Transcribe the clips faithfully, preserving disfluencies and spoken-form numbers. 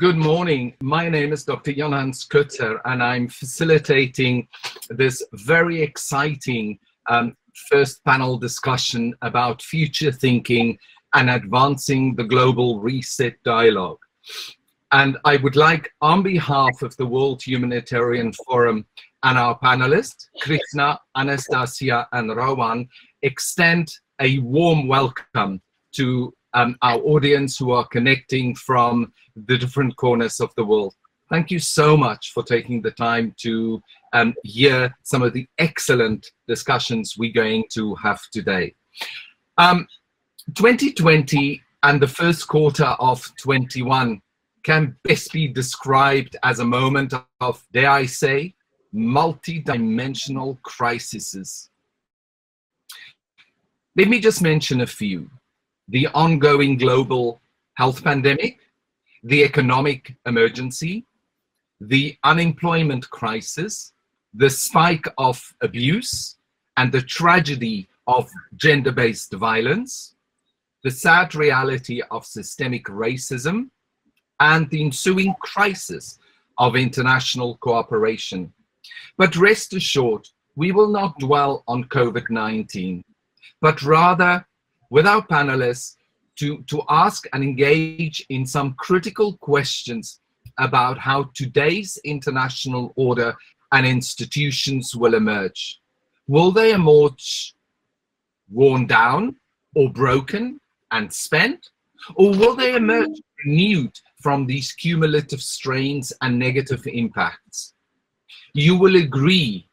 Good morning. My name is Doctor Jon-Hans Coetzer, and I'm facilitating this very exciting um, first panel discussion about future thinking and advancing the global reset dialogue. And I would like, on behalf of the World Humanitarian Forum and our panelists, Krizna, Anastasia, and Rohan, extend a warm welcome to Um, our audience who are connecting from the different corners of the world. Thank you so much for taking the time to um, hear some of the excellent discussions we're going to have today. Um, twenty twenty and the first quarter of twenty-one can best be described as a moment of, dare I say, multi-dimensional crises. Let me just mention a few. The ongoing global health pandemic, the economic emergency, the unemployment crisis, the spike of abuse, and the tragedy of gender-based violence, the sad reality of systemic racism, and the ensuing crisis of international cooperation. But rest assured, we will not dwell on COVID nineteen, but rather with our panelists to, to ask and engage in some critical questions about how today's international order and institutions will emerge. Will they emerge worn down or broken and spent? Or will they emerge renewed from these cumulative strains and negative impacts? You will agree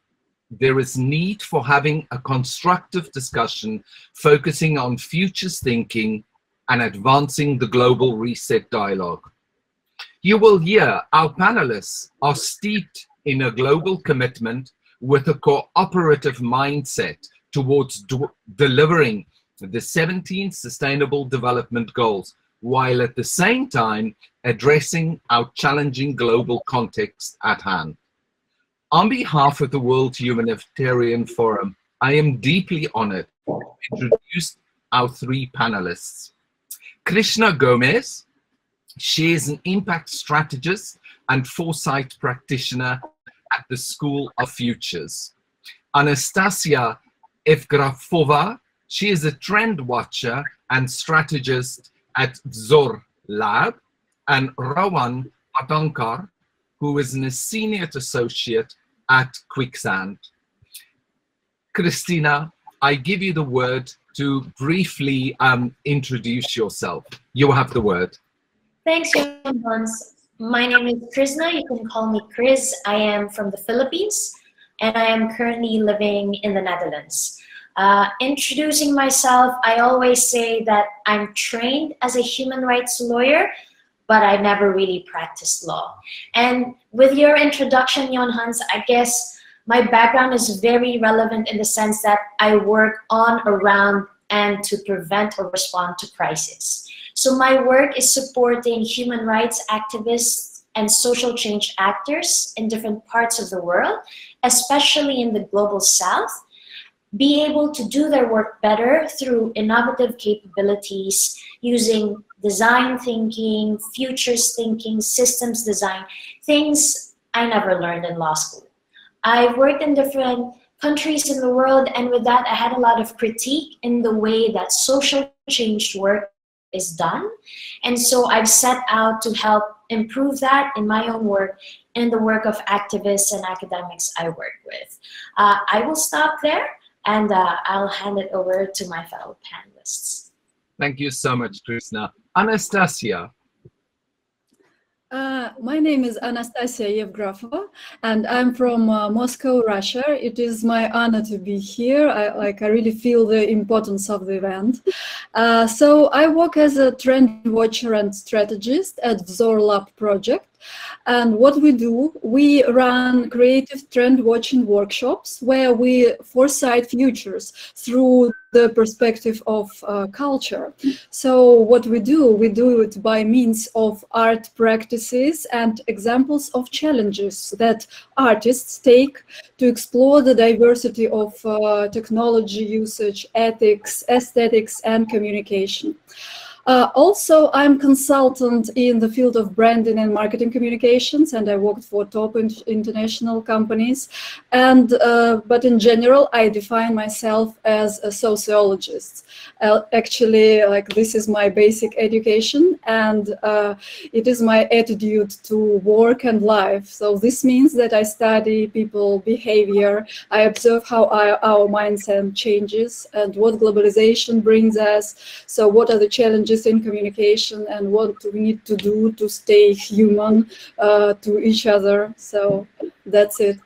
there is need for having a constructive discussion focusing on futures thinking and advancing the global reset dialogue. You will hear our panelists are steeped in a global commitment with a cooperative mindset towards delivering the seventeen Sustainable Development Goals, while at the same time addressing our challenging global context at hand. On behalf of the World Humanitarian Forum, I am deeply honored to introduce our three panelists. Krizna Gomez, she is an impact strategist and foresight practitioner at the School of Futures. Anastasia Evgrafova, she is a trend watcher and strategist at V Z O R Lab. And Rohan Patankar, who is a senior associate at Quicksand. Krizna, I give you the word to briefly um, introduce yourself. You have the word. Thanks, Jon-Hans. My name is Krizna. You can call me Kriz. I am from the Philippines, and I am currently living in the Netherlands. Uh, introducing myself, I always say that I'm trained as a human rights lawyer, but I never really practiced law. And with your introduction, Jon-Hans, I guess my background is very relevant in the sense that I work on, around, and to prevent or respond to crisis. So my work is supporting human rights activists and social change actors in different parts of the world, especially in the global south, be able to do their work better through innovative capabilities using design thinking, futures thinking, systems design, things I never learned in law school. I've worked in different countries in the world, and with that I had a lot of critique in the way that social change work is done. And so I've set out to help improve that in my own work and the work of activists and academics I work with. Uh, I will stop there. And uh, I'll hand it over to my fellow panelists. Thank you so much, Krizna. Anastasia. Uh, my name is Anastasia Evgrafova, and I'm from uh, Moscow, Russia. It is my honor to be here. I, like, I really feel the importance of the event. Uh, so I work as a trend watcher and strategist at V Z O R Lab project. And what we do, we run creative trend watching workshops where we foresight futures through the perspective of uh, culture. So what we do, we do it by means of art practices and examples of challenges that artists take to explore the diversity of uh, technology usage, ethics, aesthetics, and communication. Uh, also, I'm consultant in the field of branding and marketing communications, and I worked for top in international companies. And uh, but in general, I define myself as a sociologist. Uh, actually, like this is my basic education, and uh, it is my attitude to work and life. So this means that I study people behavior. I observe how our, our mindset changes and what globalization brings us. So what are the challenges in communication and what do we need to do to stay human uh, to each other. So that's it.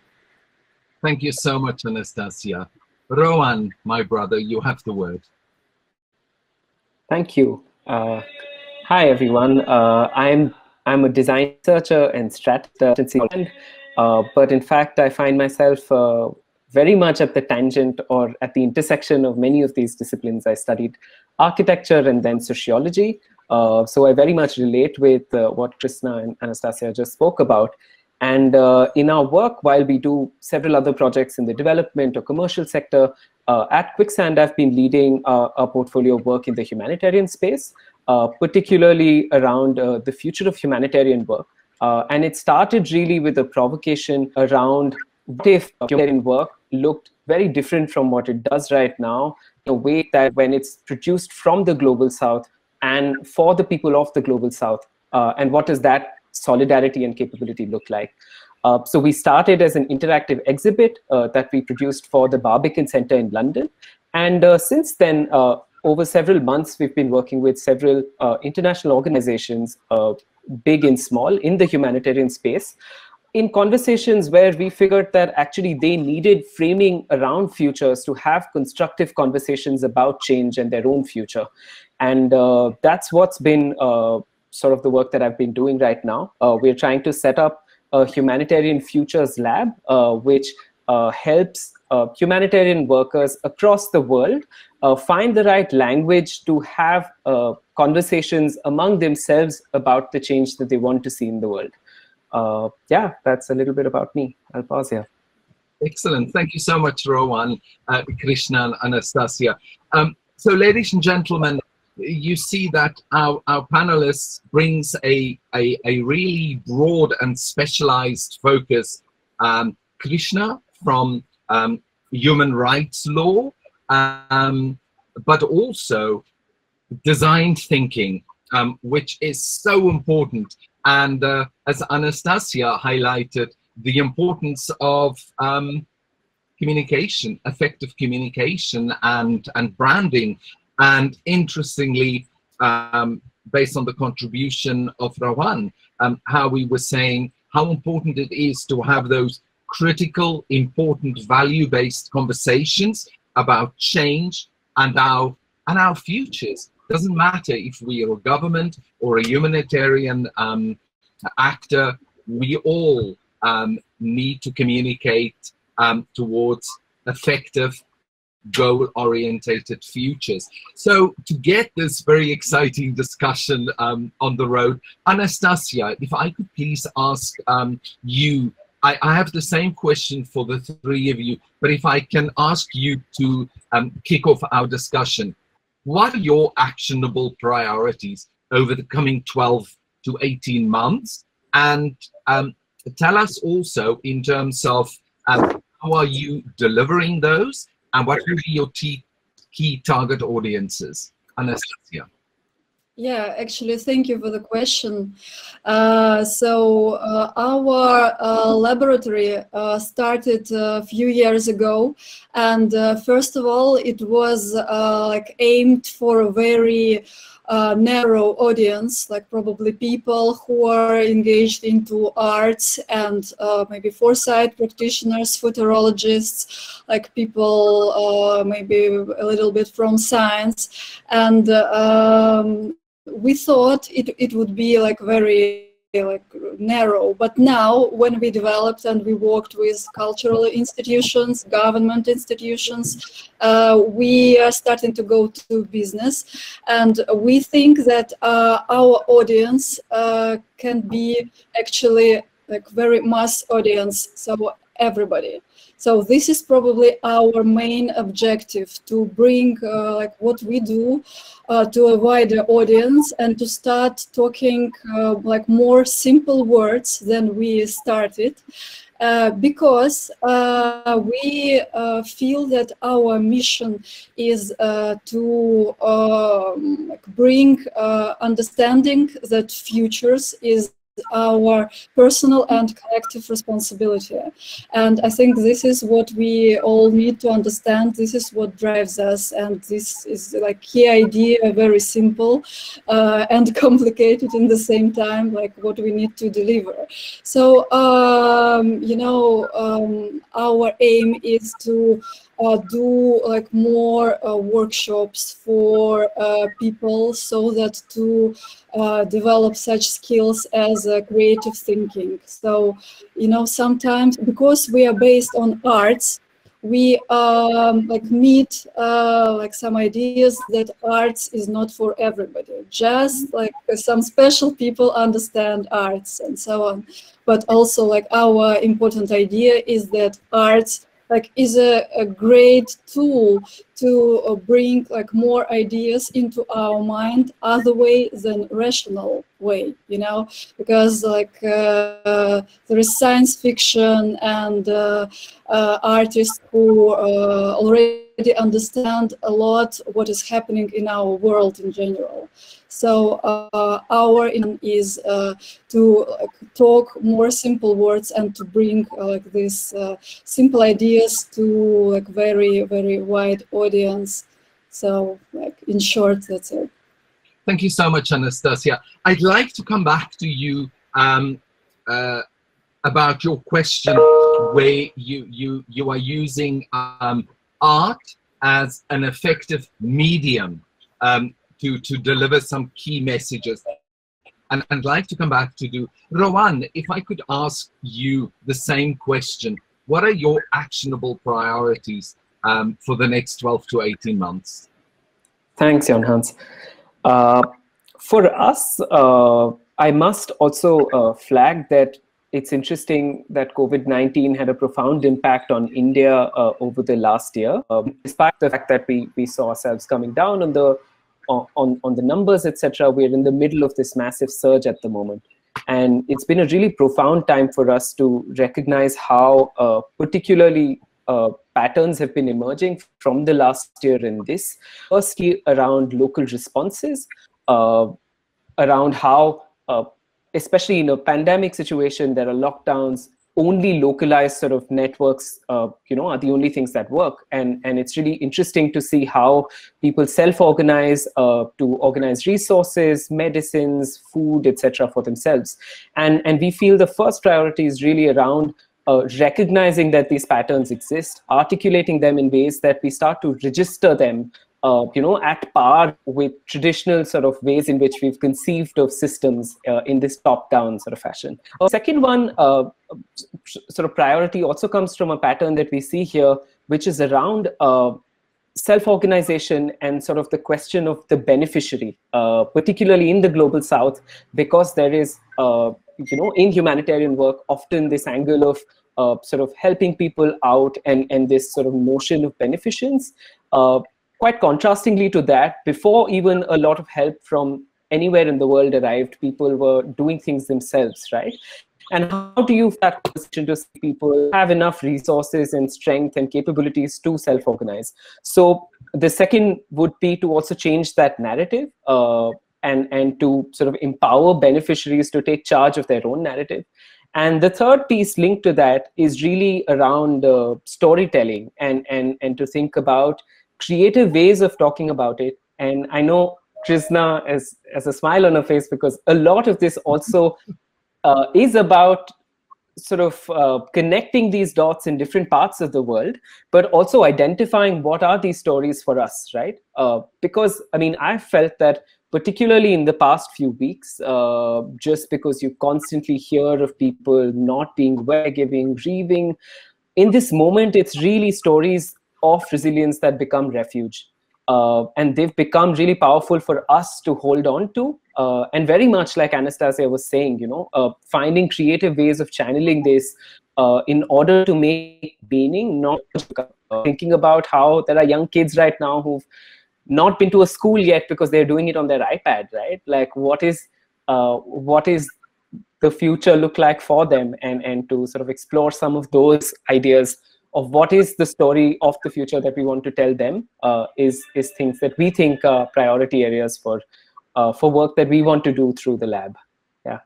Thank you so much, Anastasia. Rohan, my brother, you have the word. Thank you. Uh, hi, everyone. Uh, I'm I'm a design researcher and strategist, uh, but in fact, I find myself uh, very much at the tangent or at the intersection of many of these disciplines. I studied architecture and then sociology. Uh, so I very much relate with uh, what Krizna and Anastasia just spoke about. And uh, in our work, while we do several other projects in the development or commercial sector, uh, at Quicksand, I've been leading uh, a portfolio of work in the humanitarian space, uh, particularly around uh, the future of humanitarian work. Uh, and it started really with a provocation around what if humanitarian work looked very different from what it does right now, in a way that when it's produced from the Global South and for the people of the Global South, uh, and what does that solidarity and capability look like? Uh, so we started as an interactive exhibit uh, that we produced for the Barbican Centre in London. And uh, since then, uh, over several months, we've been working with several uh, international organizations, uh, big and small, in the humanitarian space, in conversations where we figured that actually they needed framing around futures to have constructive conversations about change and their own future. And uh, that's what's been uh, sort of the work that I've been doing right now. Uh, we're trying to set up a humanitarian futures lab, uh, which uh, helps uh, humanitarian workers across the world uh, find the right language to have uh, conversations among themselves about the change that they want to see in the world. Uh, yeah, that's a little bit about me. I'll pause here. Excellent. Thank you so much, Rohan, uh, Krizna, and Anastasia. Um, so, ladies and gentlemen, you see that our, our panelists brings a, a, a really broad and specialized focus. Um, Krizna from um, human rights law, um, but also design thinking, um, which is so important. And uh, as Anastasia highlighted, the importance of um, communication, effective communication and, and branding. And interestingly, um, based on the contribution of Rohan, um, how we were saying how important it is to have those critical, important, value-based conversations about change and our, and our futures. Doesn't matter if we are a government or a humanitarian um, actor, we all um, need to communicate um, towards effective, goal-orientated futures. So to get this very exciting discussion um, on the road, Anastasia, if I could please ask um, you, I, I have the same question for the three of you, but if I can ask you to um, kick off our discussion. What are your actionable priorities over the coming twelve to eighteen months? And um, tell us also in terms of um, how are you delivering those and what will be your key target audiences? Anastasia. Yeah, actually, thank you for the question. Uh, so uh, our uh, laboratory uh, started a few years ago, and uh, first of all, it was uh, like aimed for a very Uh, narrow audience, like probably people who are engaged into arts and uh, maybe foresight practitioners, futurologists, like people uh, maybe a little bit from science. And uh, um, we thought it, it would be like very like narrow, but now when we developed and we worked with cultural institutions, government institutions, uh, we are starting to go to business, and we think that uh, our audience uh, can be actually like very mass audience, so everybody. So this is probably our main objective, to bring uh, like what we do uh, to a wider audience and to start talking uh, like more simple words than we started. Uh, because uh, we uh, feel that our mission is uh, to uh, bring uh, understanding that futures is our personal and collective responsibility. And I think this is what we all need to understand. This is what drives us. And this is like key idea, very simple uh, and complicated in the same time, like what we need to deliver. So, um, you know, um, our aim is to Uh, do like more uh, workshops for uh, people, so that to uh, develop such skills as uh, creative thinking. So, you know, sometimes because we are based on arts, we um, like meet uh, like some ideas that arts is not for everybody. Just like some special people understand arts and so on. But also, like, our important idea is that arts like is a, a great tool to uh, bring like more ideas into our mind, other way than rational way, you know, because like uh, there is science fiction and uh, uh, artists who uh, already understand a lot what is happening in our world in general. So uh, our aim is uh, to uh, talk more simple words and to bring uh, like these uh, simple ideas to like very, very wide audience. So like in short, that's it. Thank you so much, Anastasia. I'd like to come back to you um, uh, about your question where you, you, you are using um, art as an effective medium um, To, to deliver some key messages. And I'd like to come back to do. Rohan, if I could ask you the same question, what are your actionable priorities um, for the next twelve to eighteen months? Thanks, Jon-Hans. Uh, for us, uh, I must also uh, flag that it's interesting that COVID nineteen had a profound impact on India uh, over the last year, um, despite the fact that we, we saw ourselves coming down on the On, on the numbers, et cetera. We're in the middle of this massive surge at the moment. And it's been a really profound time for us to recognize how uh, particularly uh, patterns have been emerging from the last year in this. Firstly, around local responses, uh, around how, uh, especially in a pandemic situation, there are lockdowns, only localized sort of networks, uh, you know, are the only things that work. And, and it's really interesting to see how people self-organize uh, to organize resources, medicines, food, et cetera for themselves. And, and we feel the first priority is really around uh, recognizing that these patterns exist, articulating them in ways that we start to register them Uh, you know, at par with traditional sort of ways in which we've conceived of systems uh, in this top-down sort of fashion. Uh, second one, uh, sort of priority also comes from a pattern that we see here, which is around uh, self-organization and sort of the question of the beneficiary, uh, particularly in the Global South, because there is, uh, you know, in humanitarian work, often this angle of uh, sort of helping people out and, and this sort of notion of beneficence. Uh, Quite contrastingly to that, before even a lot of help from anywhere in the world arrived, people were doing things themselves, right? And how do you factor into people have enough resources and strength and capabilities to self-organize? So the second would be to also change that narrative uh, and, and to sort of empower beneficiaries to take charge of their own narrative. And the third piece linked to that is really around uh, storytelling and, and, and to think about creative ways of talking about it. And I know Krizna has, has a smile on her face because a lot of this also uh, is about sort of uh, connecting these dots in different parts of the world, but also identifying what are these stories for us, right? Uh, because, I mean, I felt that particularly in the past few weeks, uh, just because you constantly hear of people not being well, giving, grieving, in this moment, it's really stories of resilience that become refuge. Uh, and they've become really powerful for us to hold on to. Uh, and very much like Anastasia was saying, you know, uh, finding creative ways of channeling this uh, in order to make meaning, not thinking about how there are young kids right now who've not been to a school yet because they're doing it on their iPad, right? Like what is, uh, what is the future look like for them, and, and to sort of explore some of those ideas of what is the story of the future that we want to tell them uh, is, is things that we think are priority areas for, uh, for work that we want to do through the lab. Yeah.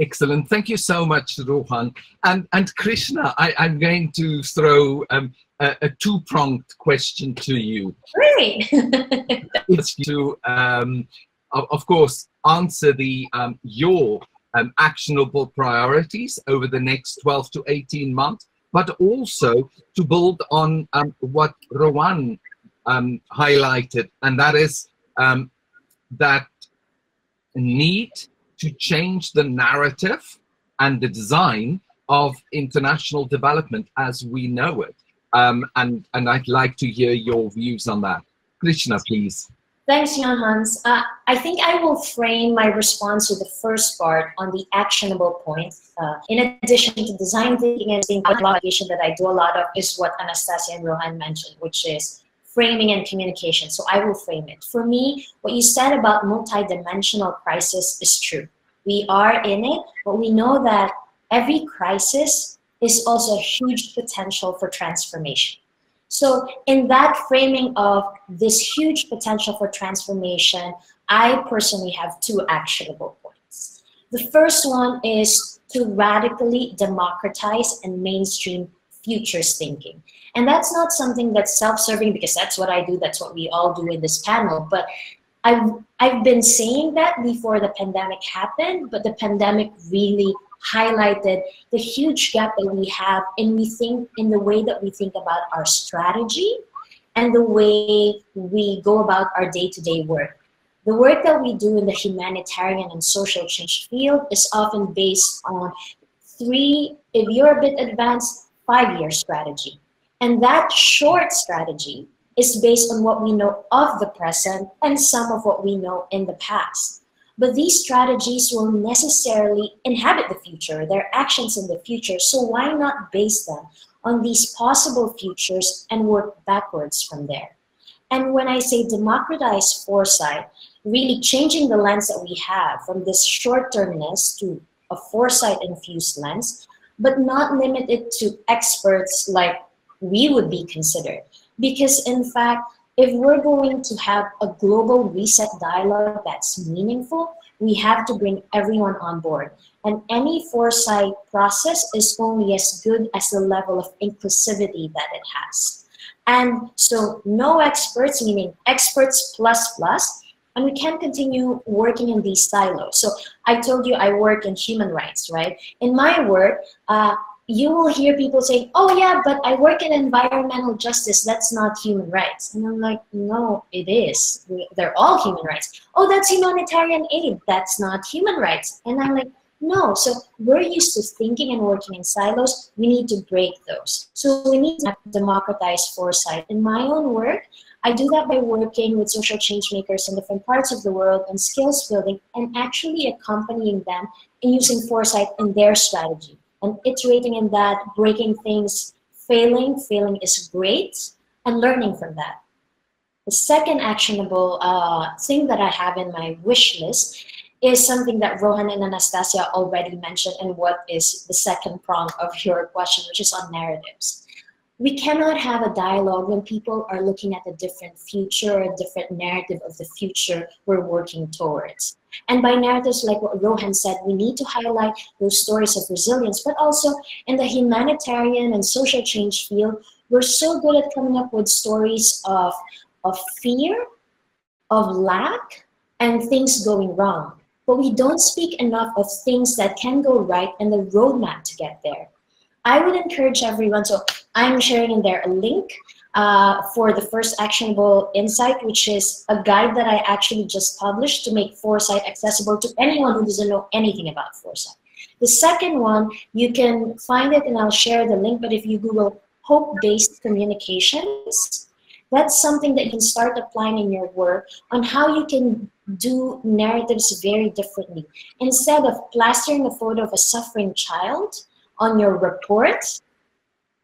Excellent. Thank you so much, Rohan. And, and Krizna, I, I'm going to throw um, a, a two-pronged question to you. Great. It's to, um, of, of course, answer the, um, your um, actionable priorities over the next twelve to eighteen months, but also to build on um, what Rohan um, highlighted, and that is um, that need to change the narrative and the design of international development as we know it. Um, and, and I'd like to hear your views on that. Krizna, please. Thanks, Jon-Hans. Uh, I think I will frame my response to the first part on the actionable point. Uh, in addition to design thinking and thinking, application that I do a lot of is what Anastasia and Rohan mentioned, which is framing and communication. So I will frame it. For me, what you said about multidimensional crisis is true. We are in it, but we know that every crisis is also a huge potential for transformation. So in that framing of this huge potential for transformation, I personally have two actionable points. The first one is to radically democratize and mainstream futures thinking. And that's not something that's self-serving, because that's what I do, that's what we all do in this panel. But I've, I've been saying that before the pandemic happened, but the pandemic really highlighted the huge gap that we have in we think in the way that we think about our strategy and the way we go about our day-to-day work. The work that we do in the humanitarian and social change field is often based on three, if you're a bit advanced, five-year strategy. And that short strategy is based on what we know of the present and some of what we know in the past. But these strategies will necessarily inhabit the future, their actions in the future, so why not base them on these possible futures and work backwards from there? And when I say democratize foresight, really changing the lens that we have from this short-termness to a foresight-infused lens, but not limited to experts like we would be considered. Because in fact, if we're going to have a global reset dialogue that's meaningful, we have to bring everyone on board. And any foresight process is only as good as the level of inclusivity that it has. And so no experts, meaning experts plus plus, and we can continue working in these silos. So I told you I work in human rights, right? In my work, uh, you will hear people saying, oh yeah, but I work in environmental justice, that's not human rights. And I'm like, no, it is. They're all human rights. Oh, that's humanitarian aid, that's not human rights. And I'm like, no. So we're used to thinking and working in silos, we need to break those. So we need to democratize foresight. In my own work, I do that by working with social change makers in different parts of the world and skills building, and actually accompanying them in using foresight in their strategy. And iterating in that, breaking things, failing, failing is great, and learning from that. The second actionable uh, thing that I have in my wish list is something that Rohan and Anastasia already mentioned, and what is the second prong of your question, which is on narratives. We cannot have a dialogue when people are looking at a different future or a different narrative of the future we're working towards. And by narratives, like what Rohan said, we need to highlight those stories of resilience, but also in the humanitarian and social change field, we're so good at coming up with stories of, of fear, of lack, and things going wrong. But we don't speak enough of things that can go right and the roadmap to get there. I would encourage everyone, so I'm sharing in there a link uh, for the first actionable insight, which is a guide that I actually just published to make foresight accessible to anyone who doesn't know anything about foresight. The second one, you can find it and I'll share the link, but if you Google hope-based communications, that's something that you can start applying in your work on how you can do narratives very differently. Instead of plastering a photo of a suffering child on your report,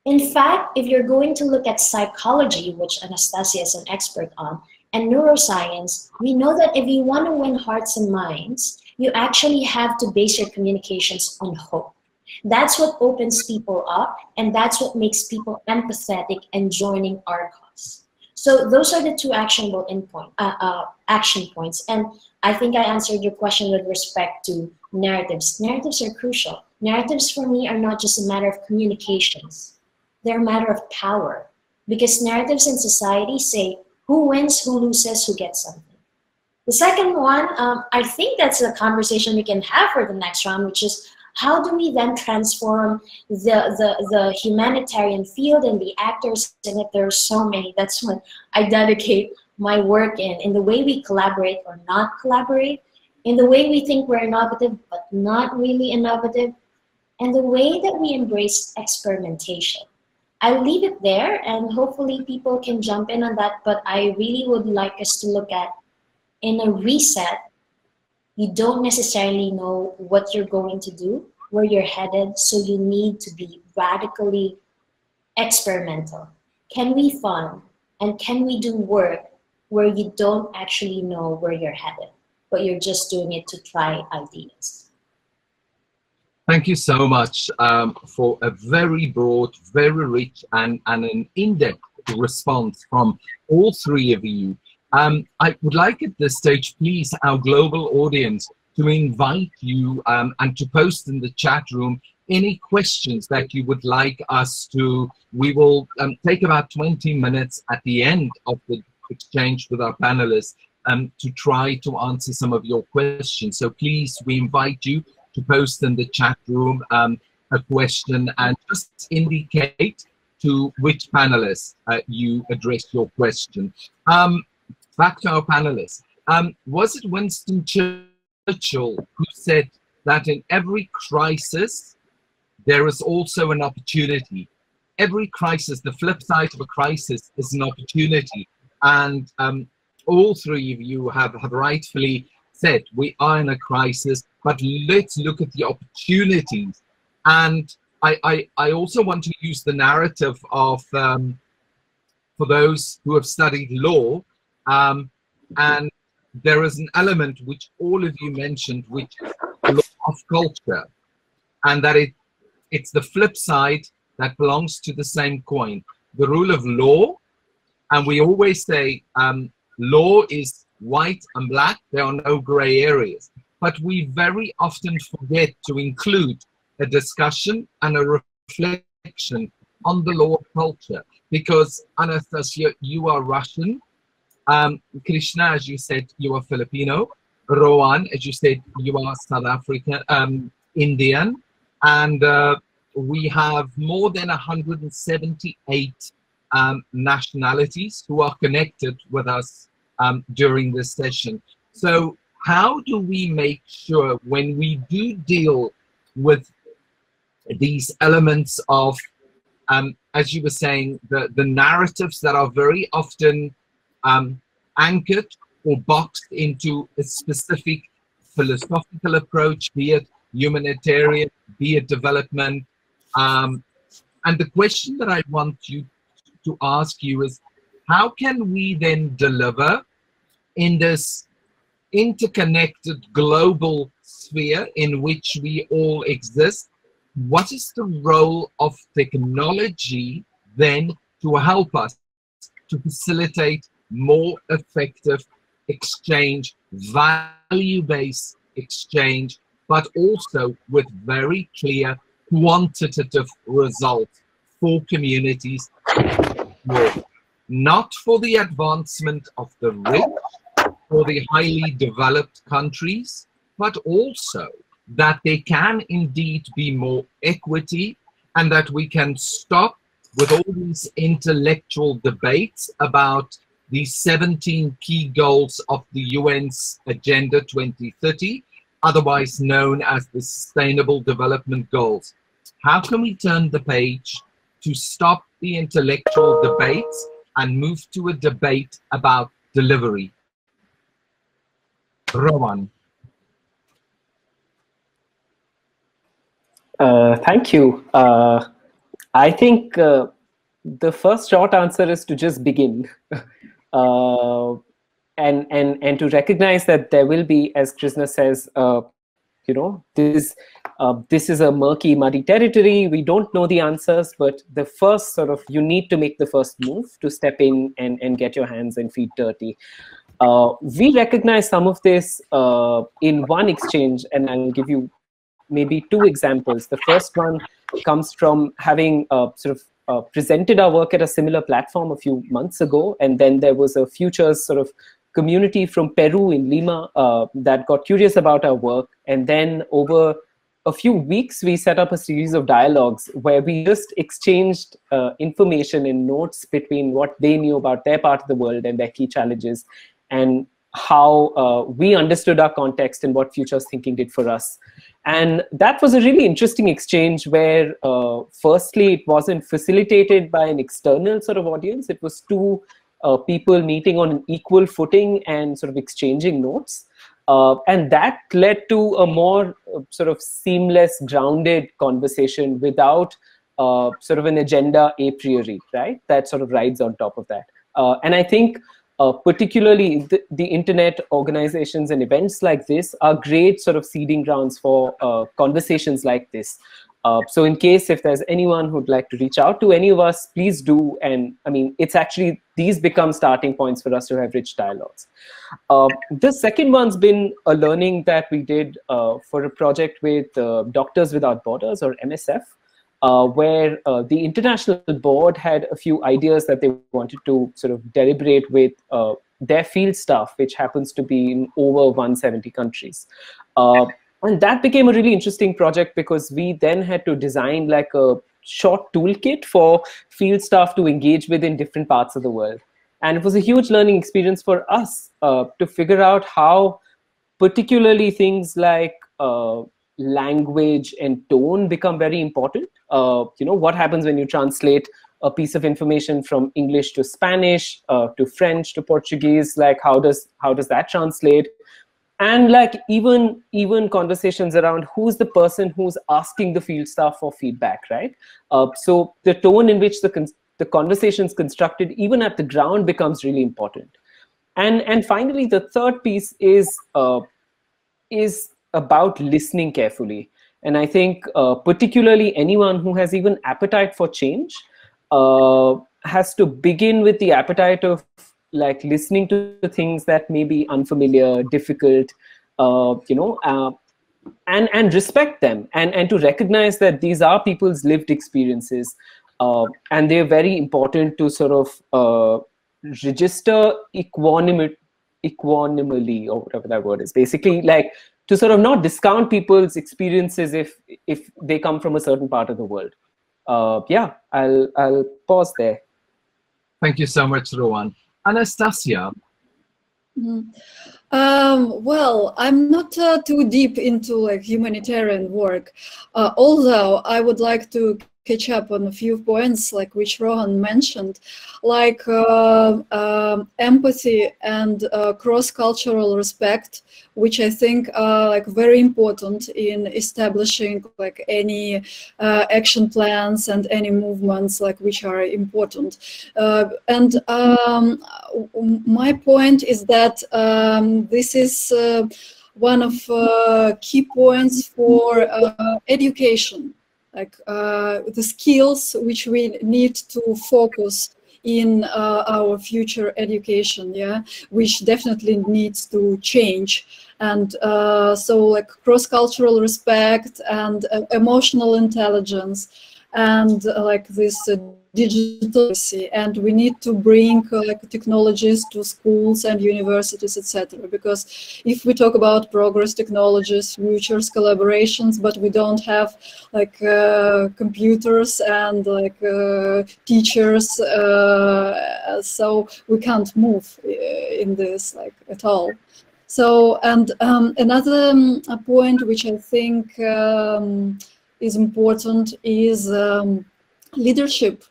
in fact, if you're going to look at psychology, which Anastasia is an expert on, and neuroscience, we know that if you want to win hearts and minds, you actually have to base your communications on hope. That's what opens people up, and that's what makes people empathetic and joining our cause. So those are the two actionable endpoint, uh, uh, action points. And I think I answered your question with respect to narratives. Narratives are crucial. Narratives for me are not just a matter of communications. They're a matter of power, because narratives in society say who wins, who loses, who gets something. The second one, um, I think that's a conversation we can have for the next round, which is how do we then transform the, the, the humanitarian field and the actors in it? There are so many. That's what I dedicate my work in, in the way we collaborate or not collaborate, in the way we think we're innovative but not really innovative, and the way that we embrace experimentation. I'll leave it there, and hopefully people can jump in on that, but I really would like us to look at, in a reset, you don't necessarily know what you're going to do, where you're headed, so you need to be radically experimental. Can we fund and can we do work where you don't actually know where you're headed, but you're just doing it to try ideas? Thank you so much um, for a very broad, very rich, and, and an in-depth response from all three of you. Um, I would like at this stage, please, our global audience, to invite you um, and to post in the chat room any questions that you would like us to. We will um, take about twenty minutes at the end of the exchange with our panelists um, to try to answer some of your questions. So please, we invite you to post in the chat room um, a question and just indicate to which panelist uh, you address your question. Um, back to our panelists. Um, was it Winston Churchill who said that in every crisis, there is also an opportunity? Every crisis, the flip side of a crisis is an opportunity. And um, all three of you have, have rightfully said we are in a crisis, but let's look at the opportunities. And I, I, I also want to use the narrative of, um, for those who have studied law, um, and there is an element which all of you mentioned, which is the law of culture, and that it, it's the flip side that belongs to the same coin, the rule of law. And we always say um, law is white and black, there are no gray areas. But we very often forget to include a discussion and a reflection on the law of culture. Because, Anastasia, you are Russian. Um, Krizna, as you said, you are Filipino. Rohan, as you said, you are South African, um, Indian. And uh, we have more than one hundred seventy-eight um, nationalities who are connected with us um, during this session. So, how do we make sure when we do deal with these elements of, um, as you were saying, the, the narratives that are very often um, anchored or boxed into a specific philosophical approach, be it humanitarian, be it development. Um, and the question that I want you to ask you is, how can we then deliver in this interconnected global sphere in which we all exist? What is the role of technology then to help us to facilitate more effective exchange, value-based exchange, but also with very clear quantitative results for communities, not for the advancement of the rich, for the highly developed countries, but also that they can indeed be more equity, and that we can stop with all these intellectual debates about the seventeen key goals of the U N's Agenda twenty thirty, otherwise known as the Sustainable Development Goals. How can we turn the page to stop the intellectual debates and move to a debate about delivery. Rohan. Uh, thank you. Uh, I think uh, the first short answer is to just begin. uh, and, and, and to recognize that there will be, as Krizna says, uh, you know, this, uh, this is a murky, muddy territory. We don't know the answers, but the first sort of, you need to make the first move to step in and, and get your hands and feet dirty. Uh, we recognize some of this uh, in one exchange, and I'll give you maybe two examples. The first one comes from having uh, sort of uh, presented our work at a similar platform a few months ago, and then there was a futures sort of community from Peru in Lima uh, that got curious about our work. And then over a few weeks, we set up a series of dialogues where we just exchanged uh, information and notes between what they knew about their part of the world and their key challenges, and how uh, we understood our context and what futures thinking did for us. And that was a really interesting exchange where, uh, firstly, it wasn't facilitated by an external sort of audience. It was two uh, people meeting on an equal footing and sort of exchanging notes. Uh, and that led to a more uh, sort of seamless, grounded conversation without uh, sort of an agenda a priori, right? That sort of rides on top of that. Uh, and I think Uh, particularly the, the internet organizations and events like this are great sort of seeding grounds for uh, conversations like this. Uh, so in case if there's anyone who'd like to reach out to any of us, please do. And I mean, it's actually, these become starting points for us to have rich dialogues. Uh, the second one's been a learning that we did uh, for a project with uh, Doctors Without Borders, or M S F, Uh, where uh, the international board had a few ideas that they wanted to sort of deliberate with uh, their field staff, which happens to be in over one hundred seventy countries. Uh, and that became a really interesting project because we then had to design like a short toolkit for field staff to engage with in different parts of the world. And it was a huge learning experience for us uh, to figure out how particularly things like uh, language and tone become very important. Uh, you know, what happens when you translate a piece of information from English to Spanish, uh, to French, to Portuguese, like how does, how does that translate? And like even, even conversations around who's the person who's asking the field staff for feedback, right? Uh, so the tone in which the, con the conversation's constructed, even at the ground, becomes really important. And, and finally, the third piece is, uh, is about listening carefully. And I think uh, particularly anyone who has even appetite for change uh, has to begin with the appetite of like listening to things that may be unfamiliar, difficult, uh, you know, uh, and, and respect them, and, and to recognize that these are people's lived experiences uh, and they're very important to sort of uh, register equanimity, equanimously, or whatever that word is, basically like to sort of not discount people's experiences if if they come from a certain part of the world. Uh, yeah, I'll I'll pause there. Thank you so much, Rohan. Anastasia. Mm. Um, well, I'm not uh, too deep into like humanitarian work, uh, although I would like to catch up on a few points like which Rohan mentioned, like uh, uh, empathy and uh, cross-cultural respect, which I think are like very important in establishing like any uh, action plans and any movements like which are important. Uh, and um, my point is that um, this is uh, one of uh, key points for uh, education. Like uh, the skills which we need to focus in uh, our future education, yeah, which definitely needs to change. And uh, so like cross-cultural respect and uh, emotional intelligence and uh, like this uh, digital, and we need to bring uh, like technologies to schools and universities, et cetera. Because if we talk about progress, technologies, futures, collaborations, but we don't have like uh, computers and like uh, teachers, uh, so we can't move in this like at all. So, and um, another um, point which I think um, is important is um, leadership.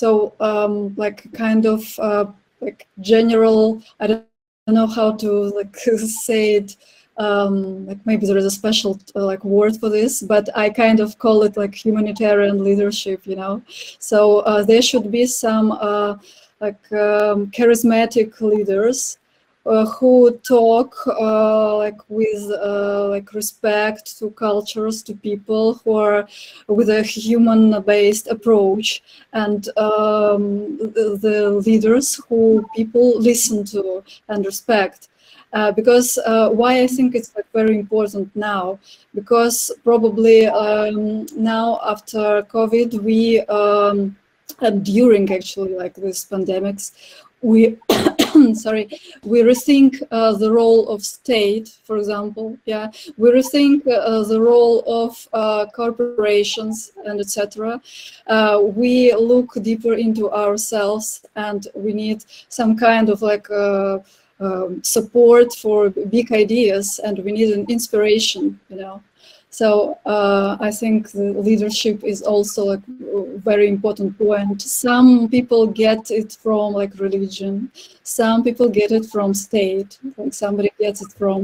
So um, like kind of uh, like general, I don't know how to like say it, um, like maybe there is a special uh, like word for this, but I kind of call it like humanitarian leadership, you know. So uh, there should be some uh, like um, charismatic leaders Uh, who talk uh, like with uh, like respect to cultures, to people, who are with a human-based approach, and um, the, the leaders who people listen to and respect. Uh, because uh, why I think it's like very important now, because probably um, now after COVID we um, and during actually like these pandemics we. Sorry, we rethink uh, the role of state, for example. Yeah, we rethink uh, the role of uh, corporations and et cetera. Uh, we look deeper into ourselves, and we need some kind of like uh, um, support for big ideas, and we need an inspiration, you know. So uh, I think the leadership is also a very important point. Some people get it from like religion, some people get it from state, like somebody gets it from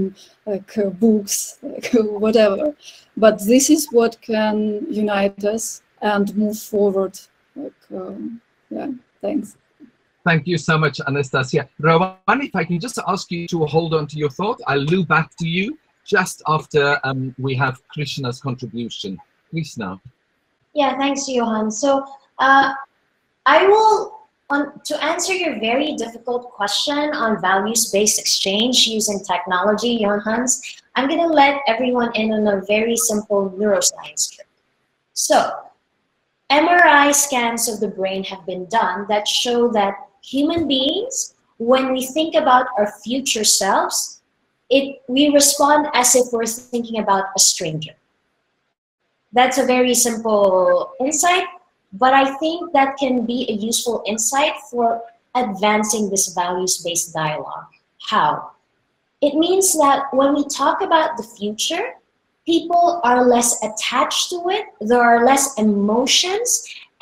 like uh, books, like, whatever. But this is what can unite us and move forward. Like, um, yeah, thanks. Thank you so much, Anastasia. Rohan, if I can just ask you to hold on to your thought, I'll loop back to you just after um, we have Krishna's contribution. Krishna. Yeah, thanks, Johan. So uh, I will, on, to answer your very difficult question on values-based exchange using technology, Johan's, I'm going to let everyone in on a very simple neuroscience trick. So M R I scans of the brain have been done that show that human beings, when we think about our future selves, It, we respond as if we're thinking about a stranger. That's a very simple insight, but I think that can be a useful insight for advancing this values-based dialogue. How? It means that when we talk about the future, people are less attached to it, there are less emotions,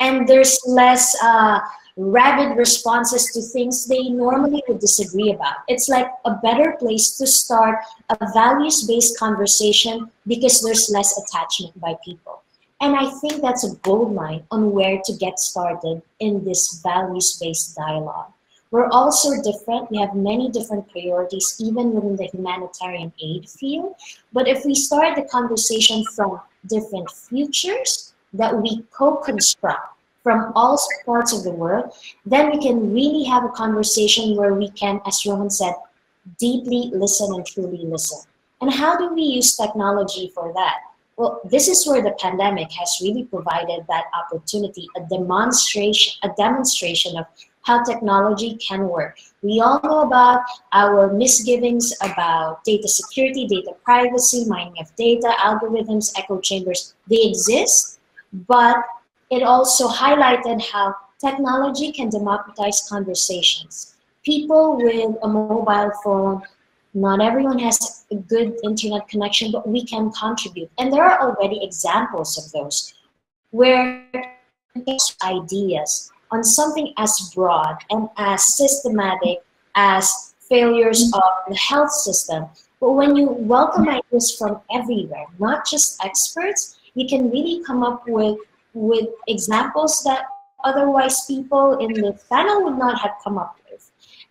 and there's less uh, rabid responses to things they normally would disagree about. It's like a better place to start a values-based conversation because there's less attachment by people. And I think that's a goldmine on where to get started in this values-based dialogue. We're all so different. We have many different priorities, even within the humanitarian aid field. But if we start the conversation from different futures that we co-construct from all parts of the world, then we can really have a conversation where we can, as Rohan said, deeply listen and truly listen. And how do we use technology for that? Well, this is where the pandemic has really provided that opportunity, a demonstration, a demonstration of how technology can work. We all know about our misgivings about data security, data privacy, mining of data, algorithms, echo chambers. They exist, but it also highlighted how technology can democratize conversations. People with a mobile phone, not everyone has a good internet connection, but we can contribute. And there are already examples of those where ideas on something as broad and as systematic as failures of the health system. But when you welcome ideas from everywhere, not just experts, you can really come up with with examples that otherwise people in the panel would not have come up with.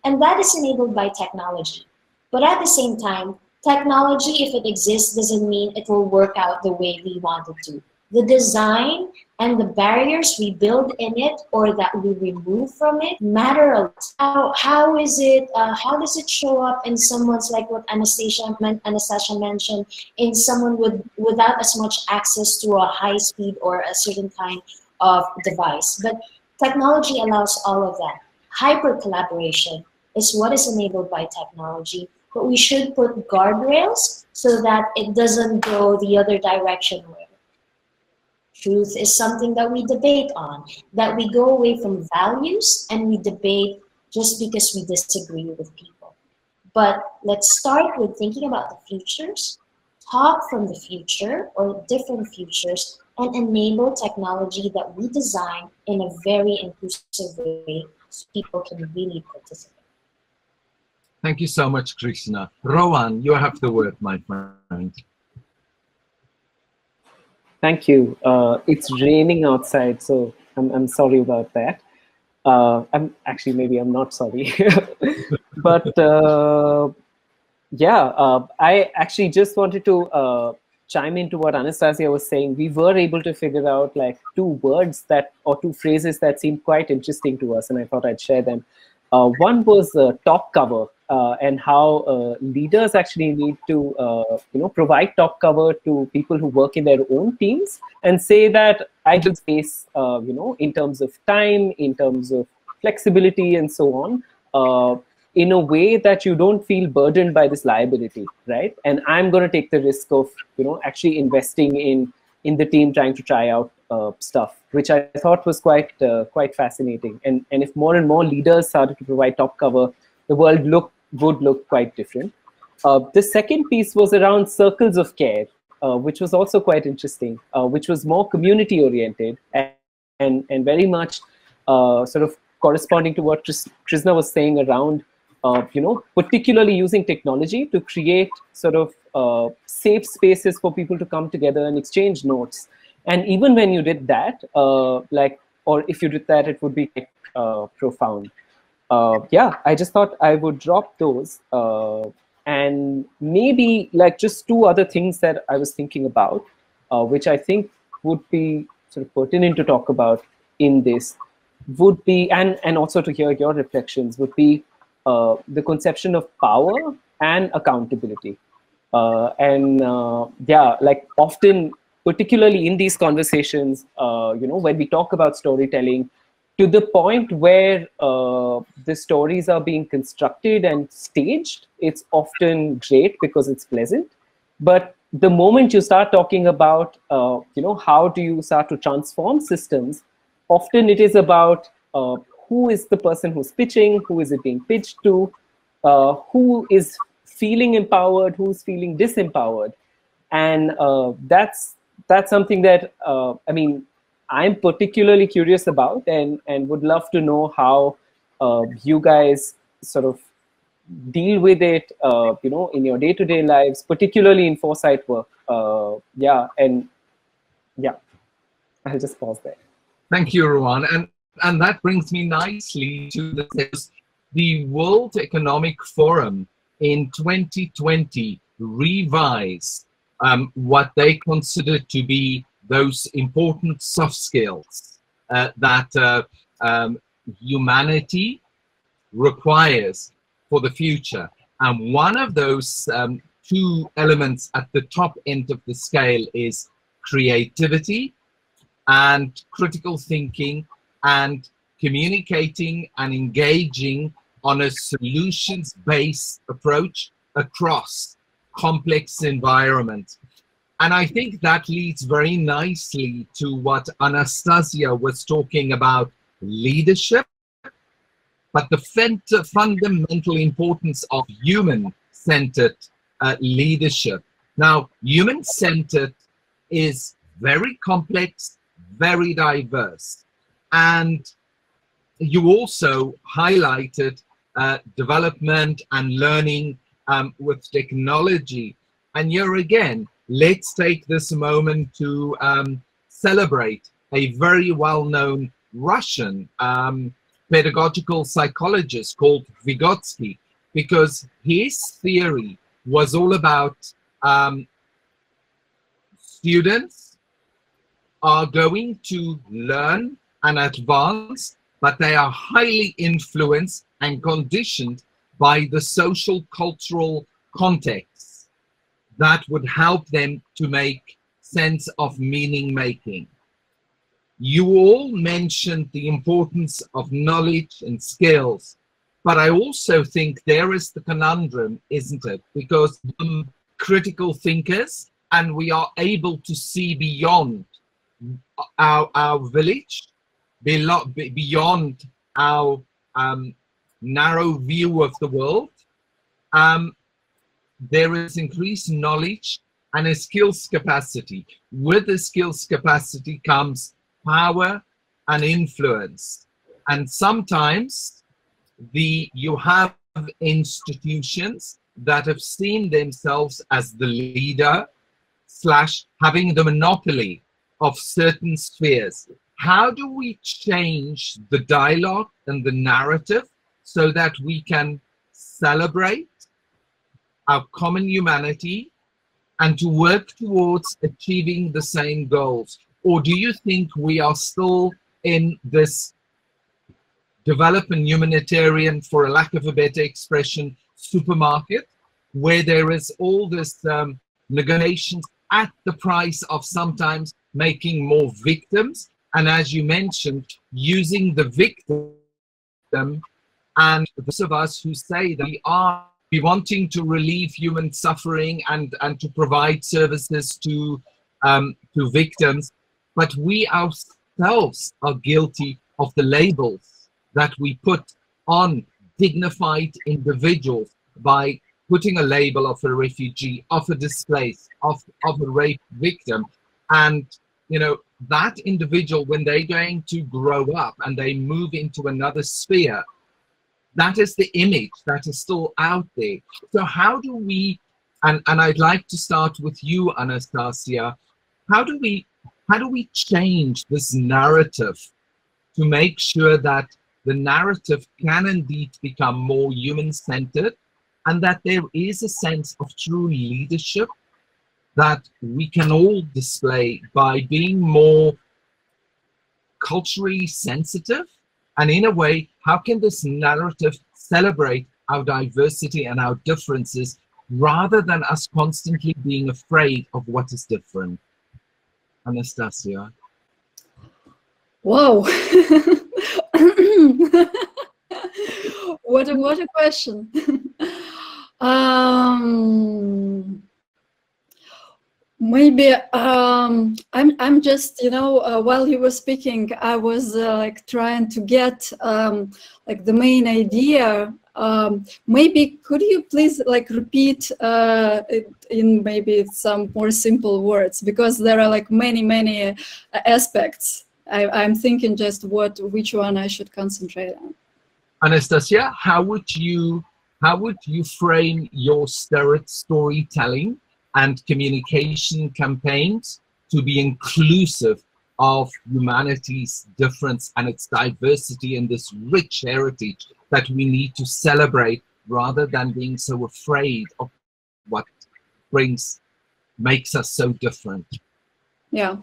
And that is enabled by technology. But at the same time, technology, if it exists, doesn't mean it will work out the way we want it to. The design and the barriers we build in it or that we remove from it matter a lot. How, how is it, uh, how does it show up in someone's, like what Anastasia, Anastasia mentioned, in someone with, without as much access to a high speed or a certain kind of device? But technology allows all of that. Hyper collaboration is what is enabled by technology, but we should put guardrails so that it doesn't go the other direction where truth is something that we debate on, that we go away from values and we debate just because we disagree with people. But let's start with thinking about the futures, talk from the future or different futures, and enable technology that we design in a very inclusive way so people can really participate. Thank you so much, Krizna. Rohan, you have the word, my friend. Thank you. Uh, it's raining outside, so I'm, I'm sorry about that. Uh, I'm actually, maybe I'm not sorry. But uh, yeah, uh, I actually just wanted to uh, chime into what Anastasia was saying. We were able to figure out like two words that, or two phrases that seemed quite interesting to us, and I thought I'd share them. Uh, one was uh, top cover uh, and how uh, leaders actually need to uh, you know, provide top cover to people who work in their own teams and say that I can space uh, you know, in terms of time, in terms of flexibility and so on, uh, in a way that you don't feel burdened by this liability, right? And I'm going to take the risk of you know, actually investing in, in the team trying to try out Uh, stuff, which I thought was quite uh, quite fascinating, and and if more and more leaders started to provide top cover, the world look would look quite different. Uh, the second piece was around circles of care, uh, which was also quite interesting, uh, which was more community oriented and and, and very much uh, sort of corresponding to what Krizna was saying around uh, you know, particularly using technology to create sort of uh, safe spaces for people to come together and exchange notes. And even when you did that, uh, like, or if you did that, it would be uh, profound. Uh, yeah, I just thought I would drop those. Uh, and maybe like just two other things that I was thinking about, uh, which I think would be sort of pertinent to talk about in this would be, and, and also to hear your reflections, would be uh, the conception of power and accountability. Uh, and uh, yeah, like often, particularly in these conversations, uh, you know, when we talk about storytelling, to the point where uh, the stories are being constructed and staged, it's often great because it's pleasant. But the moment you start talking about, uh, you know, how do you start to transform systems, often it is about uh, who is the person who's pitching, who is it being pitched to, uh, who is feeling empowered, who's feeling disempowered. And uh, that's, that's something that, uh, I mean, I'm particularly curious about and, and would love to know how uh, you guys sort of deal with it, uh, you know, in your day-to-day lives, particularly in foresight work. Uh, yeah, and yeah, I'll just pause there. Thank you, Rohan. And, and that brings me nicely to the, the World Economic Forum in twenty twenty revised Um, what they consider to be those important soft skills uh, that uh, um, humanity requires for the future. And one of those um, two elements at the top end of the scale is creativity and critical thinking and communicating and engaging on a solutions-based approach across complex environment. And I think that leads very nicely to what Anastasia was talking about, leadership, but the fundamental importance of human-centered uh, leadership. Now, human-centered is very complex, very diverse. And you also highlighted uh, development and learning Um, with technology. And here again, let's take this moment to um, celebrate a very well-known Russian um, pedagogical psychologist called Vygotsky, because his theory was all about um, students are going to learn and advance, but they are highly influenced and conditioned by the social cultural context that would help them to make sense of meaning making. You all mentioned the importance of knowledge and skills, but I also think there is the conundrum, isn't it? Because we're critical thinkers and we are able to see beyond our, our village, beyond our um, narrow view of the world. Um, there is increased knowledge and a skills capacity. With the skills capacity comes power and influence. And sometimes the, you have institutions that have seen themselves as the leader slash having the monopoly of certain spheres. How do we change the dialogue and the narrative so that we can celebrate our common humanity and to work towards achieving the same goals? Or do you think we are still in this development humanitarian, for a lack of a better expression, supermarket, where there is all this um, negotiations at the price of sometimes making more victims, and as you mentioned, using the victim and those of us who say that we are we wanting to relieve human suffering and, and to provide services to, um, to victims, but we ourselves are guilty of the labels that we put on dignified individuals by putting a label of a refugee, of a displaced, of, of a rape victim. And, you know, that individual, when they're going to grow up and they move into another sphere, that is the image that is still out there. So how do we, and, and I'd like to start with you, Anastasia, how do we, how do we change this narrative to make sure that the narrative can indeed become more human-centered, and that there is a sense of true leadership that we can all display by being more culturally sensitive? And in a way, how can this narrative celebrate our diversity and our differences rather than us constantly being afraid of what is different? Anastasia. Whoa. What a, what a question. um, maybe um, I'm, I'm just, you know, uh, while he was speaking, I was uh, like trying to get um, like the main idea. Um, maybe could you please like repeat uh, it in maybe some more simple words, because there are like many, many aspects. I, I'm thinking just what, which one I should concentrate on. Anastasia, how would you how would you frame your storytelling and communication campaigns to be inclusive of humanity's difference and its diversity and this rich heritage that we need to celebrate rather than being so afraid of what brings makes us so different? Yeah.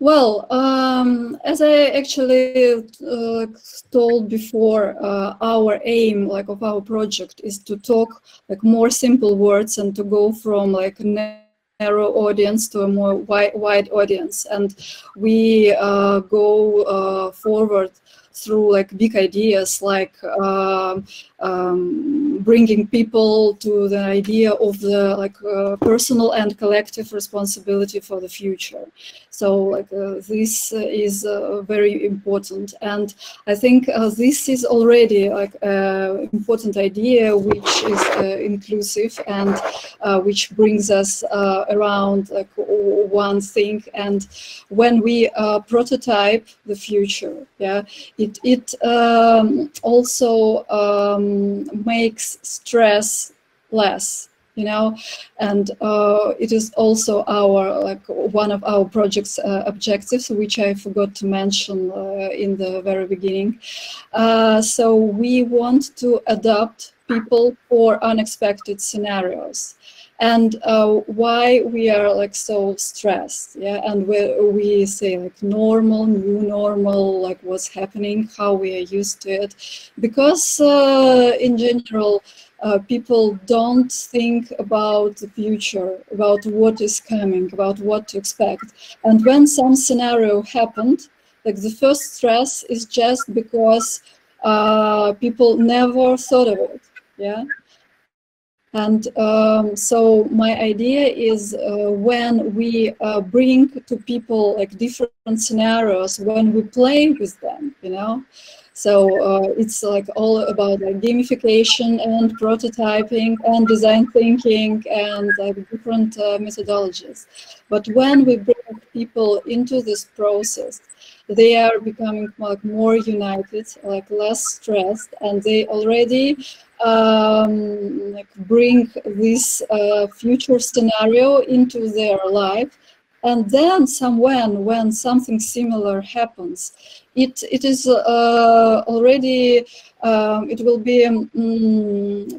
Well, um, as I actually uh, told before, uh, our aim, like of our project, is to talk like more simple words and to go from like narrow audience to a more wide, wide audience, and we uh, go uh, forward through like big ideas, like uh, um, bringing people to the idea of the like uh, personal and collective responsibility for the future. So like uh, this is uh, very important, and I think uh, this is already like an uh, important idea, which is uh, inclusive and uh, which brings us uh, around like one thing. And when we uh, prototype the future, yeah, it It, it um, also um, makes stress less, you know, and uh, it is also our like one of our project's uh, objectives, which I forgot to mention uh, in the very beginning. Uh, so we want to adapt people for unexpected scenarios. And uh, why we are like so stressed, yeah, and we, we say like normal, new normal, like what's happening, how we are used to it, because uh, in general uh, people don't think about the future, about what is coming, about what to expect. And when some scenario happened, like the first stress is just because uh, people never thought of it, yeah. And um, so my idea is uh, when we uh, bring to people like different scenarios, when we play with them, you know, So uh, it's like all about like gamification and prototyping and design thinking and uh, different uh, methodologies. But when we bring people into this process, they are becoming like more united, like less stressed, and they already um, like bring this uh, future scenario into their life. And then somewhere, when something similar happens, it, it is uh, already, um, it will be, um,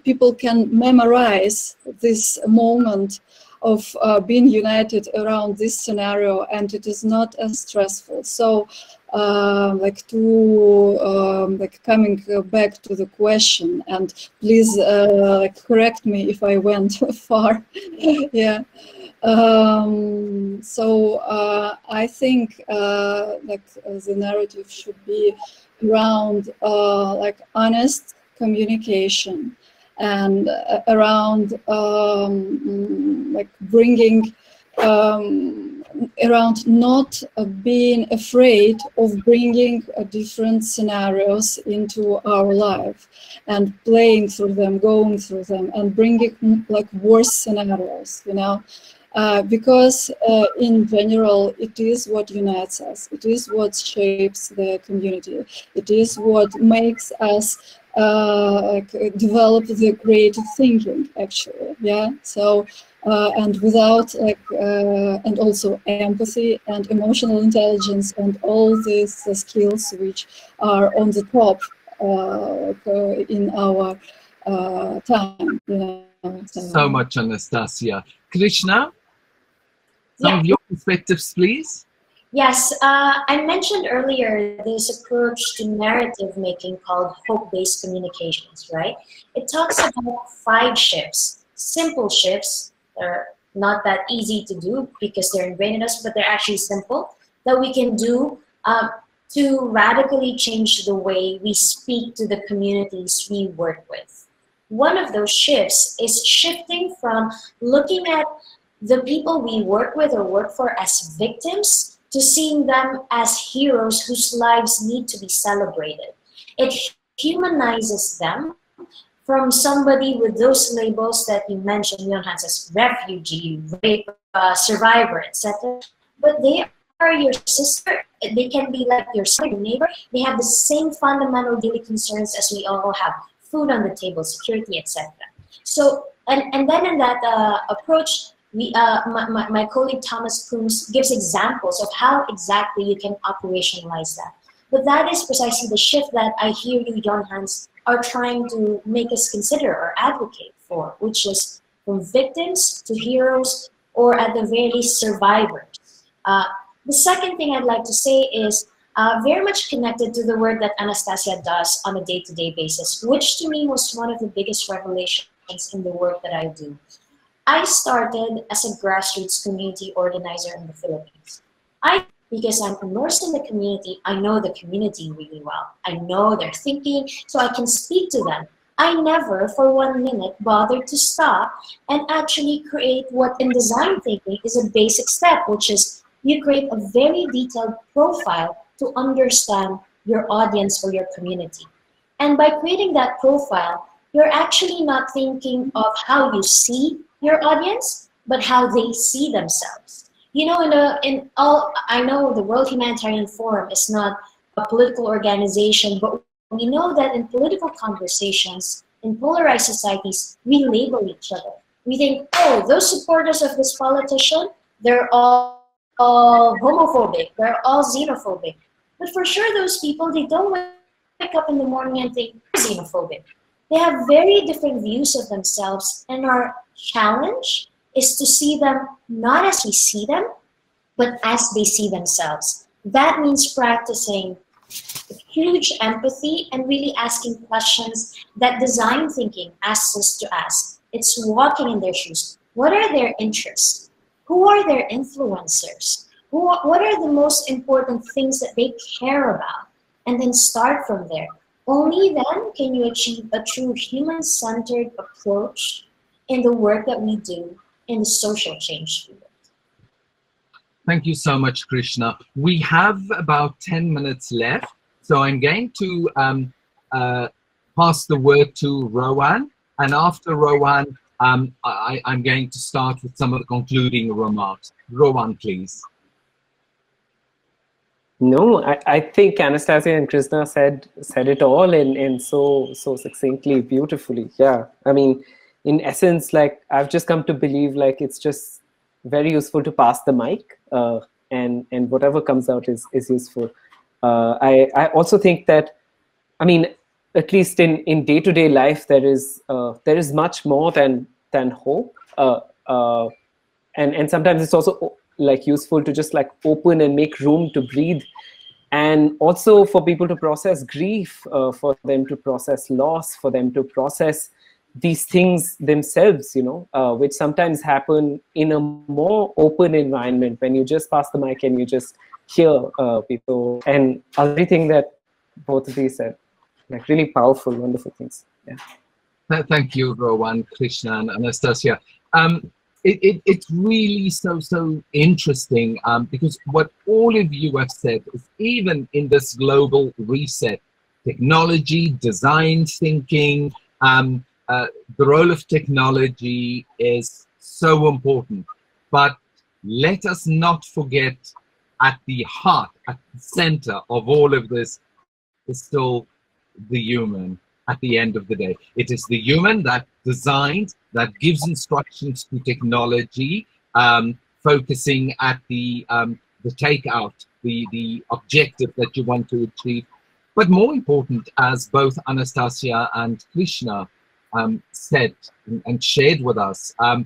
people can memorize this moment of uh, being united around this scenario, and it is not as stressful. So uh, like to, um, like coming back to the question, and please uh, like correct me if I went far, yeah. Um, so uh, I think uh, like uh, the narrative should be around uh, like honest communication and uh, around um, like bringing um, around not uh, being afraid of bringing uh, different scenarios into our life and playing through them, going through them, and bringing like worse scenarios, you know. Uh, because uh, in general, it is what unites us, it is what shapes the community, it is what makes us uh, develop the creative thinking, actually, yeah. So, uh, and without, like, uh, and also empathy and emotional intelligence and all these uh, skills which are on the top uh, in our uh, time, you know. So, so much, Anastasia. Krizna, some yeah. of your perspectives, please. Yes, uh, I mentioned earlier this approach to narrative making called hope-based communications, right? It talks about five shifts, simple shifts. They're not that easy to do because they're ingrained in us, but they're actually simple, that we can do uh, to radically change the way we speak to the communities we work with. One of those shifts is shifting from looking at the people we work with or work for as victims to seeing them as heroes whose lives need to be celebrated. It humanizes them from somebody with those labels that you mentioned, Jon-Hans, as refugee, rape, uh, survivor, et cetera. But they are your sister. They can be like your sister, your neighbor. They have the same fundamental daily concerns as we all have. Food on the table, security, et cetera. So, and, and then in that uh, approach, we, uh, my, my, my colleague Thomas Coombs gives examples of how exactly you can operationalize that. But that is precisely the shift that I hear you, Jon-Hans, are trying to make us consider or advocate for, which is from victims to heroes, or at the very least, survivors. Uh, the second thing I'd like to say is Uh, very much connected to the work that Anastasia does on a day-to-day basis, which to me was one of the biggest revelations in the work that I do. I started as a grassroots community organizer in the Philippines. I, because I'm immersed in the community, I know the community really well. I know their thinking, so I can speak to them. I never, for one minute, bothered to stop and actually create what in design thinking is a basic step, which is you create a very detailed profile to understand your audience or your community. And by creating that profile, you're actually not thinking of how you see your audience, but how they see themselves. You know, in, a, in all, I know the World Humanitarian Forum is not a political organization, but we know that in political conversations, in polarized societies, we label each other. We think, oh, those supporters of this politician, they're all all homophobic, they're all xenophobic. But for sure those people, they don't wake up in the morning and think they're xenophobic. They have very different views of themselves, and our challenge is to see them not as we see them, but as they see themselves. That means practicing huge empathy and really asking questions that design thinking asks us to ask. It's walking in their shoes. What are their interests? Who are their influencers? Who, what are the most important things that they care about? And then start from there. Only then can you achieve a true human-centered approach in the work that we do in the social change field. Thank you so much, Krizna. We have about ten minutes left. So I'm going to um, uh, pass the word to Rohan, and after Rohan, um, I, I'm going to start with some of the concluding remarks. Rohan, please. No, I, I think Anastasia and Krizna said said it all in, in so so succinctly, beautifully. Yeah, I mean, in essence, like I've just come to believe, like it's just very useful to pass the mic, uh, and and whatever comes out is is useful. Uh, I I also think that, I mean, at least in in day to day life, there is uh, there is much more than than hope, uh, uh, and and sometimes it's also like useful to just like open and make room to breathe, and also for people to process grief, uh, for them to process loss, for them to process these things themselves, you know, uh, which sometimes happen in a more open environment when you just pass the mic and you just hear uh, people, and everything that both of these said, like really powerful, wonderful things. Yeah. Thank you, Rohan, Krizna, and Anastasia. Um, It, it, it's really so, so interesting, um, because what all of you have said is, even in this global reset, technology, design thinking, um, uh, the role of technology is so important. But let us not forget, at the heart, at the center of all of this is still the human. At the end of the day, it is the human that designs, that gives instructions to technology, um, focusing at the um, the takeout, the the objective that you want to achieve. But more important, as both Anastasia and Krizna um, said and shared with us, um,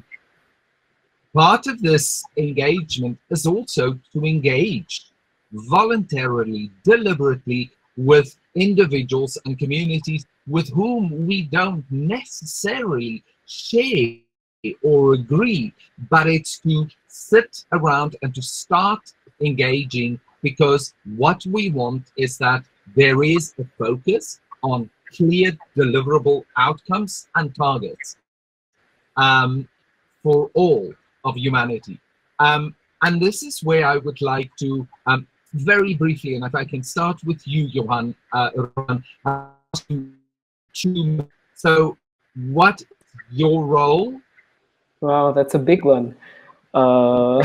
part of this engagement is also to engage voluntarily, deliberately with individuals and communities with whom we don't necessarily share or agree, but it's to sit around and to start engaging, because what we want is that there is a focus on clear deliverable outcomes and targets um, for all of humanity. Um, and this is where I would like to um, very briefly, and if I can start with you, Johan, uh, Rohan, uh, so what is your role? Wow, that's a big one. Uh,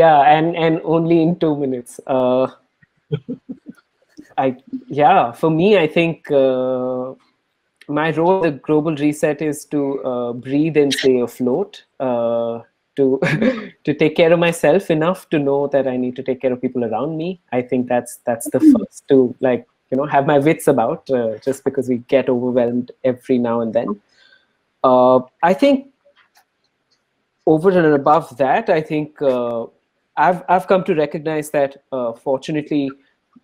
yeah, and, and only in two minutes. Uh, I, yeah, for me, I think uh, my role in the global reset is to uh, breathe and stay afloat, uh, to, to take care of myself enough to know that I need to take care of people around me. I think that's, that's the first to, like, you know, have my wits about, uh, just because we get overwhelmed every now and then. Uh, I think over and above that, I think uh, I've, I've come to recognize that, uh, fortunately,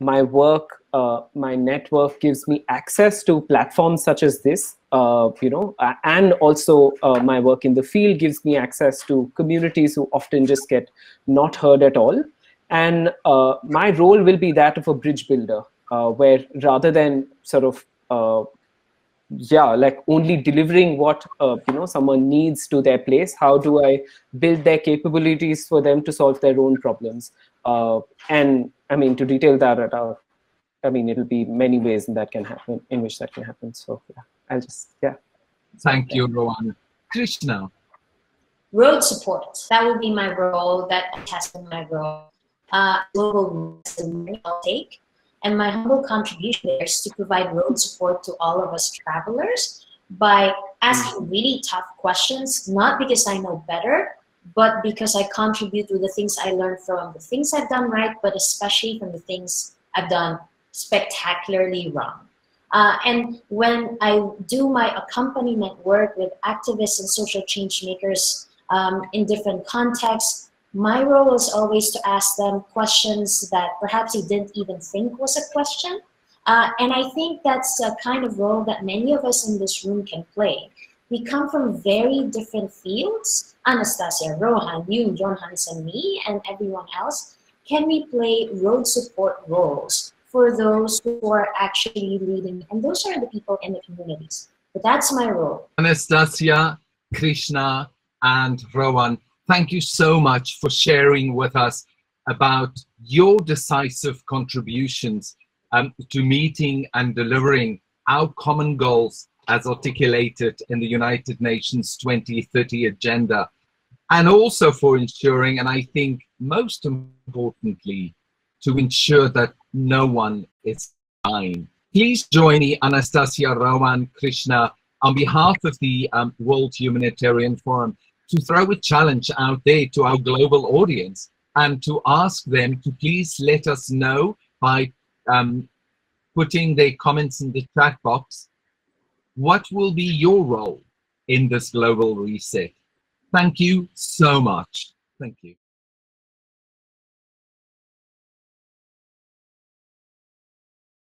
my work, uh, my network gives me access to platforms such as this, uh, you know, and also uh, my work in the field gives me access to communities who often just get not heard at all. And uh, my role will be that of a bridge builder. Uh, where rather than sort of, uh, yeah, like only delivering what, uh, you know, someone needs to their place, how do I build their capabilities for them to solve their own problems? Uh, and I mean, to detail that, at our, I mean, it'll be many ways in that can happen, in which that can happen. So yeah, I'll just, yeah. Thank you, Rohan. Krizna. Road support, that will be my role, that has been my role. Uh, global role I'll take. And my humble contribution there is to provide road support to all of us travelers by asking really tough questions, not because I know better, but because I contribute with the things I learned from the things I've done right, but especially from the things I've done spectacularly wrong. Uh, and when I do my accompaniment work with activists and social change makers um, in different contexts, my role is always to ask them questions that perhaps they didn't even think was a question. Uh, and I think that's a kind of role that many of us in this room can play. We come from very different fields. Anastasia, Rohan, you, Jon-Hans, and me, and everyone else. Can we play road support roles for those who are actually leading? And those are the people in the communities. But that's my role. Anastasia, Krizna, and Rohan, thank you so much for sharing with us about your decisive contributions um, to meeting and delivering our common goals as articulated in the United Nations twenty thirty Agenda, and also for ensuring, and I think most importantly, to ensure that no one is dying. Please join me, Anastasia, Rohan, Krizna, on behalf of the um, World Humanitarian Forum, to throw a challenge out there to our global audience and to ask them to please let us know by um, putting their comments in the chat box, what will be your role in this global reset? Thank you so much. Thank you.